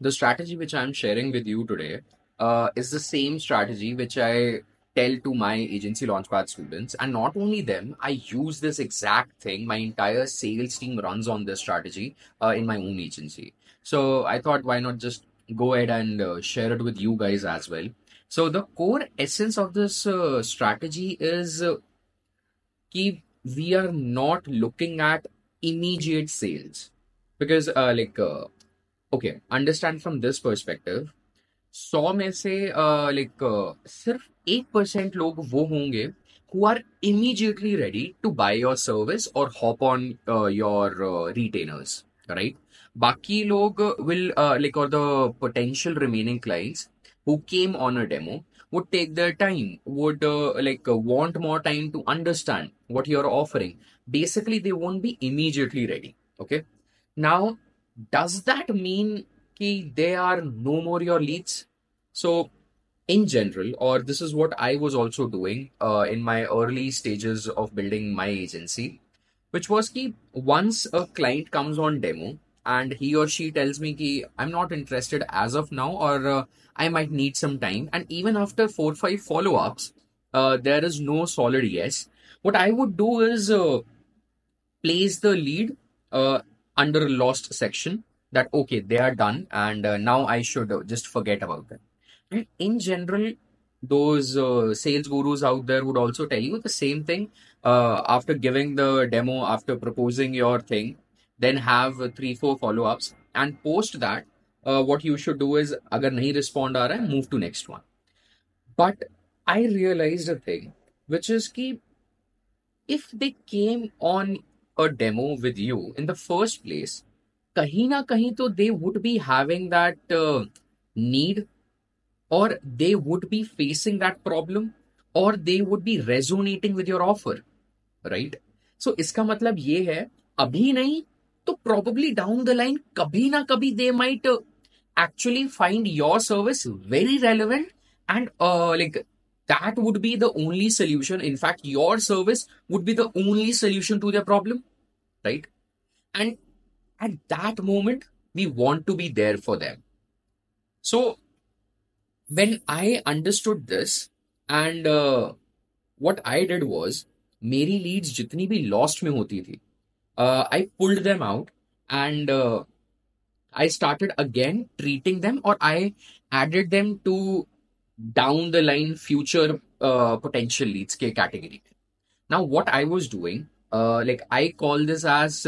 the strategy which I'm sharing with you today is the same strategy which I tell to my agency Launchpad students. And not only them, I use this exact thing. My entire sales team runs on this strategy in my own agency. So I thought, why not just go ahead and share it with you guys as well. So the core essence of this strategy is keep we are not looking at immediate sales, because okay, understand from this perspective, 100 में से सिर्फ 8% लोग वो होंगे who are immediately ready to buy your service or hop on your retainers, right? बाकी लोग will or the potential remaining clients who came on a demo would take their time, would want more time to understand what you're offering. Basically, they won't be immediately ready. Okay. Now, does that mean that they are no more your leads? So in general, or this is what I was also doing in my early stages of building my agency, which was that once a client comes on demo and he or she tells me that I'm not interested as of now, or I might need some time. And even after 4 or 5 follow-ups, there is no solid yes. What I would do is place the lead under lost section that, okay, they are done and now I should just forget about them. And in general, those sales gurus out there would also tell you the same thing. After giving the demo, after proposing your thing, then have 3 or 4 follow-ups, and post that, what you should do is, agar nahi respond aa raha hai, move to next one. But I realized a thing, which is ki if they came on a demo with you in the first place, kahin na kahin to they would be having that need, or they would be facing that problem, or they would be resonating with your offer, right? So iska matlab ye hai, abhi nahi, so probably down the line, kabhi na kabhi they might actually find your service very relevant, and that would be the only solution. In fact, your service would be the only solution to their problem, right? And at that moment, we want to be there for them. So when I understood this, and what I did was, meri leads jitni bhi lost mein hoti thi, I pulled them out, and I started again treating them, or I added them to down the line future potential leads ke category. Now what I was doing, I call this as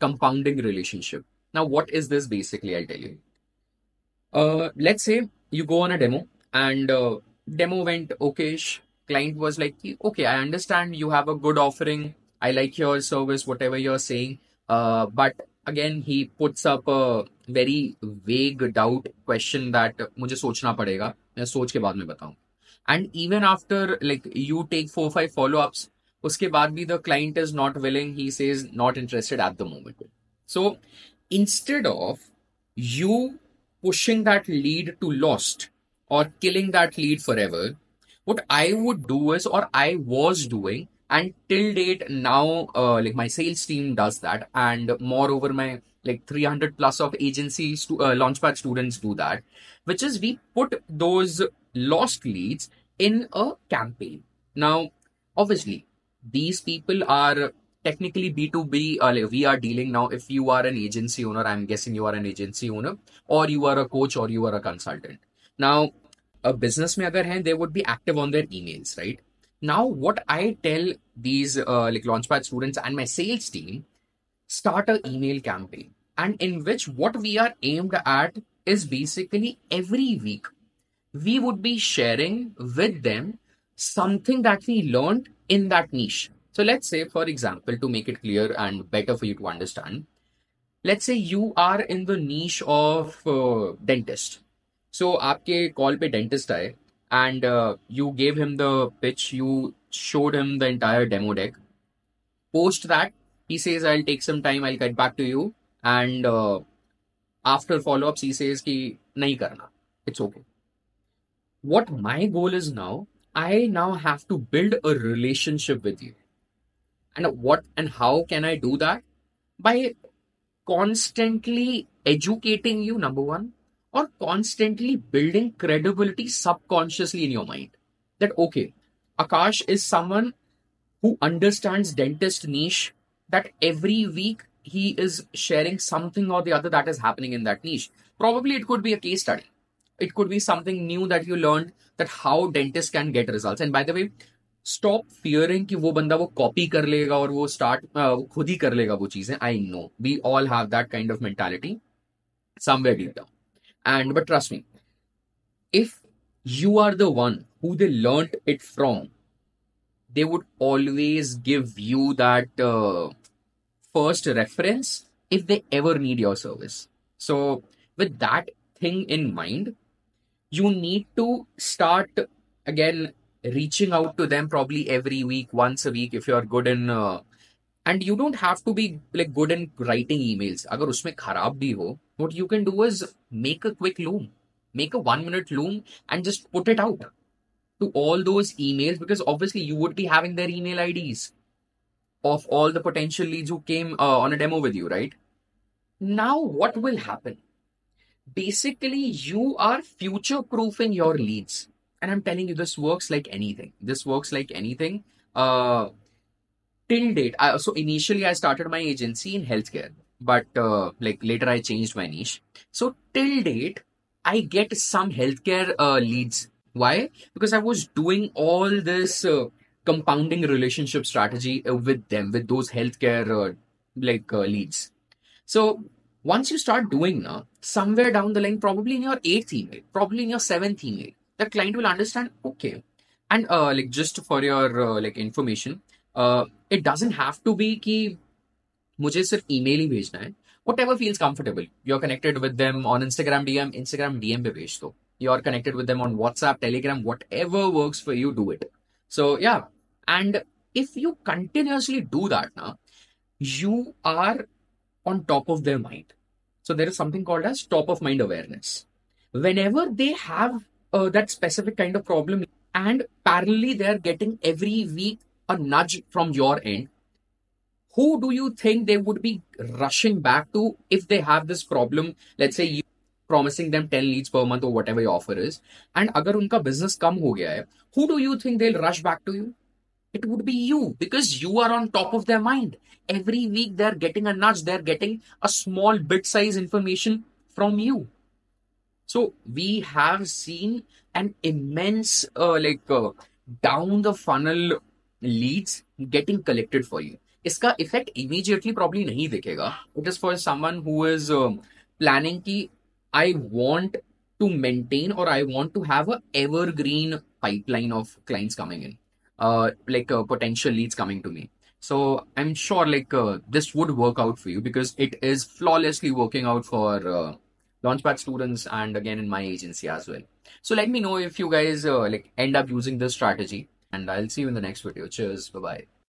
compounding relationship. Now what is this basically? I'll tell you. Let's say you go on a demo, and demo went okayish. Client was like, okay, I understand you have a good offering. I like your service, whatever you're saying. But again, he puts up a very vague doubt question that mujhe sochna padega. Main soch ke baad mein bataun. And even after you take 4 or 5 follow-ups, uske baad bhi the client is not willing. He says not interested at the moment. So instead of you pushing that lead to lost or killing that lead forever, what I would do is, or I was doing, and till date now, my sales team does that, and moreover, my 300+ of agencies, Launchpad students do that, which is we put those lost leads in a campaign. Now, obviously, these people are technically B2B. We are dealing now. If you are an agency owner, I'm guessing you are an agency owner, or you are a coach, or you are a consultant. Now, a business mein agar hai, they would be active on their emails, right? Now, what I tell these Launchpad students and my sales team, start an email campaign, and in which what we are aimed at is basically every week, we would be sharing with them something that we learned in that niche. So let's say, for example, to make it clear and better for you to understand, let's say you are in the niche of dentist. So aapke call pe dentist hai, and you gave him the pitch, you showed him the entire demo deck. Post that, he says, I'll take some time, I'll get back to you. And after follow-ups, he says, ki, nahi karna, it's okay. What my goal is now, I now have to build a relationship with you. And what and how can I do that? By constantly educating you, number one, or constantly building credibility subconsciously in your mind that, okay, Aakash is someone who understands dentist niche, that every week he is sharing something or the other that is happening in that niche. Probably it could be a case study. It could be something new that you learned, that how dentists can get results. And by the way, stop fearing कि वो बंदा वो copy कर लेगा और वो start खुद ही कर लेगा वो चीजें. I know we all have that kind of mentality somewhere deep down. And but trust me, if you are the one who they learned it from, they would always give you that first reference if they ever need your service. So with that thing in mind, you need to start again reaching out to them probably every week, once a week, if you are good in and you don't have to be like good in writing emails. Agar usme kharab bhi ho, what you can do is make a quick loom, make a 1 minute loom and just put it out to all those emails, because obviously you would be having their email IDs of all the potential leads who came on a demo with you, right? Now what will happen? Basically, you are future-proofing your leads. And I'm telling you, this works like anything. This works like anything. Till date, so initially I started my agency in healthcare, but like later I changed my niche. So till date, I get some healthcare leads. Why? Because I was doing all this compounding relationship strategy with them, with those healthcare leads. So once you start doing now, somewhere down the line, probably in your 8th email, probably in your 7th email, the client will understand, okay. And just for your information, it doesn't have to be ki mujhe sirf email hi bhejna hai. Whatever feels comfortable. You're connected with them on Instagram DM pe bhej do. You're connected with them on WhatsApp, Telegram, whatever works for you, do it. So yeah. And if you continuously do that now, you are on top of their mind. So there is something called as top of mind awareness. Whenever they have that specific kind of problem, and parallelly they're getting every week a nudge from your end, who do you think they would be rushing back to if they have this problem? Let's say you promising them 10 leads per month or whatever your offer is, and agar unka business kam ho gaya hai, who do you think they'll rush back to you? It would be you, because you are on top of their mind. Every week they're getting a nudge, they're getting a small bit size information from you. So we have seen an immense down the funnel leads getting collected for you. Iska effect immediately probably nahi dikhega. It is for someone who is planning ki I want to maintain or I want to have a evergreen pipeline of clients coming in. Potential leads coming to me. So I'm sure this would work out for you, because it is flawlessly working out for Launchpad students and again in my agency as well. So let me know if you guys end up using this strategy, and I'll see you in the next video. Cheers. Bye-bye.